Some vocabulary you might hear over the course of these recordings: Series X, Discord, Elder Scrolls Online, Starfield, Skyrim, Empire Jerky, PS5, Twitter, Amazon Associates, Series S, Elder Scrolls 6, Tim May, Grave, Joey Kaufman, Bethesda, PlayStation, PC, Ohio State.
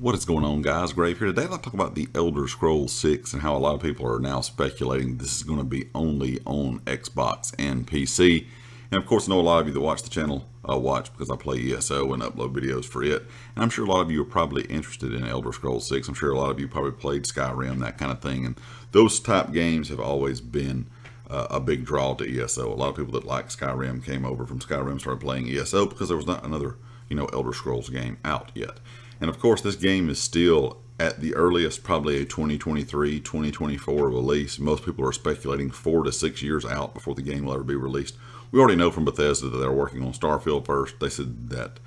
What is going on, guys? Grave here. Today I'd like to talk about the Elder Scrolls 6 and how a lot of people are now speculating this is going to be only on Xbox and PC. And of course, I know a lot of you that watch the channel watch because I play ESO and upload videos for it. And I'm sure a lot of you are probably interested in Elder Scrolls 6. I'm sure a lot of you probably played Skyrim, that kind of thing. And those type games have always been a big draw to ESO. A lot of people that like Skyrim came over from Skyrim, started playing ESO because there was not another, you know, Elder Scrolls game out yet. And of course, this game is still at the earliest probably a 2023, 2024 release. Most people are speculating 4 to 6 years out before the game will ever be released. We already know from Bethesda that they're working on Starfield first. They said that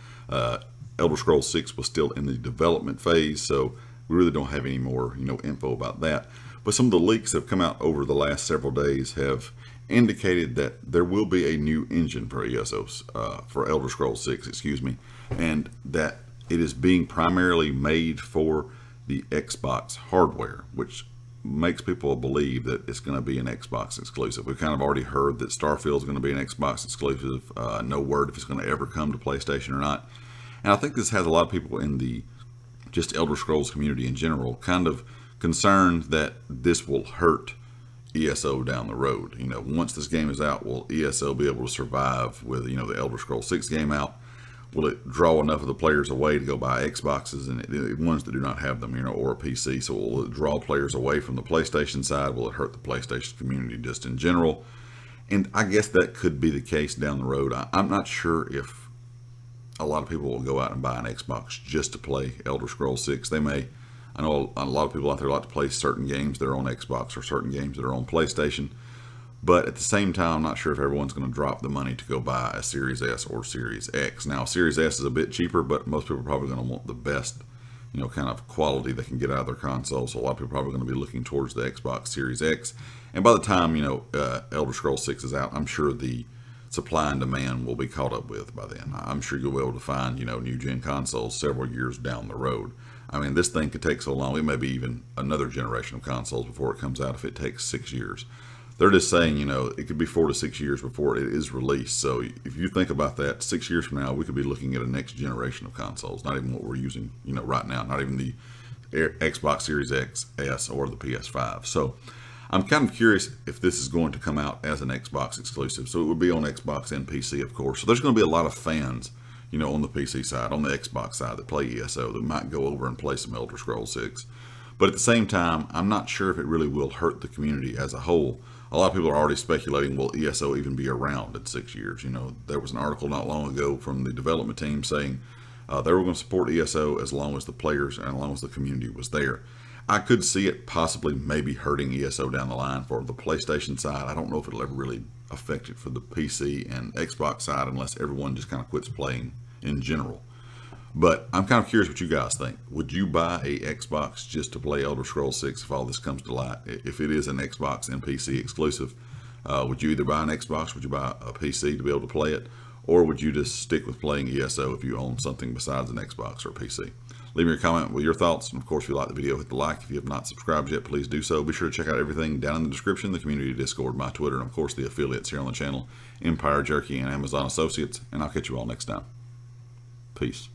Elder Scrolls 6 was still in the development phase, so we really don't have any more, you know, info about that. But some of the leaks that have come out over the last several days have indicated that there will be a new engine for Elder Scrolls 6, and that it is being primarily made for the Xbox hardware, which makes people believe that it's going to be an Xbox exclusive. We've kind of already heard that Starfield is going to be an Xbox exclusive. No word if it's going to ever come to PlayStation or not. And I think this has a lot of people in the just Elder Scrolls community in general kind of concerned that this will hurt ESO down the road. You know, once this game is out, will ESO be able to survive with, you know, the Elder Scrolls 6 game out? Will it draw enough of the players away to go buy Xboxes and ones that do not have them, you know, or a PC? So will it draw players away from the PlayStation side? Will it hurt the PlayStation community just in general? And I guess that could be the case down the road. I'm not sure if a lot of people will go out and buy an Xbox just to play Elder Scrolls 6. They may. I know a lot of people out there like to play certain games that are on Xbox or certain games that are on PlayStation. But at the same time, I'm not sure if everyone's going to drop the money to go buy a Series S or Series X. Now, Series S is a bit cheaper, but most people are probably going to want the best, you know, kind of quality they can get out of their console. So a lot of people are probably going to be looking towards the Xbox Series X. And by the time, you know, Elder Scrolls 6 is out, I'm sure the supply and demand will be caught up with by then. I'm sure you'll be able to find, you know, new gen consoles several years down the road. I mean, this thing could take so long. It may be even another generation of consoles before it comes out if it takes 6 years. They're just saying, you know, it could be 4 to 6 years before it is released. So if you think about that, 6 years from now, we could be looking at a next generation of consoles, not even what we're using, you know, right now, not even the Xbox Series X, S, or the PS5. So I'm kind of curious if this is going to come out as an Xbox exclusive. So it would be on Xbox and PC, of course. So there's going to be a lot of fans, you know, on the PC side, on the Xbox side that play ESO that might go over and play some Elder Scrolls 6. But at the same time, I'm not sure if it really will hurt the community as a whole. A lot of people are already speculating, will ESO even be around in 6 years? You know, there was an article not long ago from the development team saying they were going to support ESO as long as the players and as long as the community was there. I could see it possibly maybe hurting ESO down the line for the PlayStation side. I don't know if it'll ever really affect it for the PC and Xbox side unless everyone just kind of quits playing in general. But I'm kind of curious what you guys think. Would you buy a Xbox just to play Elder Scrolls 6 if all this comes to light? If it is an Xbox and PC exclusive, would you either buy an Xbox, would you buy a PC to be able to play it? Or would you just stick with playing ESO if you own something besides an Xbox or PC? Leave me a comment with your thoughts. And of course, if you like the video, hit the like. If you have not subscribed yet, please do so. Be sure to check out everything down in the description, the community Discord, my Twitter, and of course the affiliates here on the channel, Empire Jerky and Amazon Associates. And I'll catch you all next time. Peace.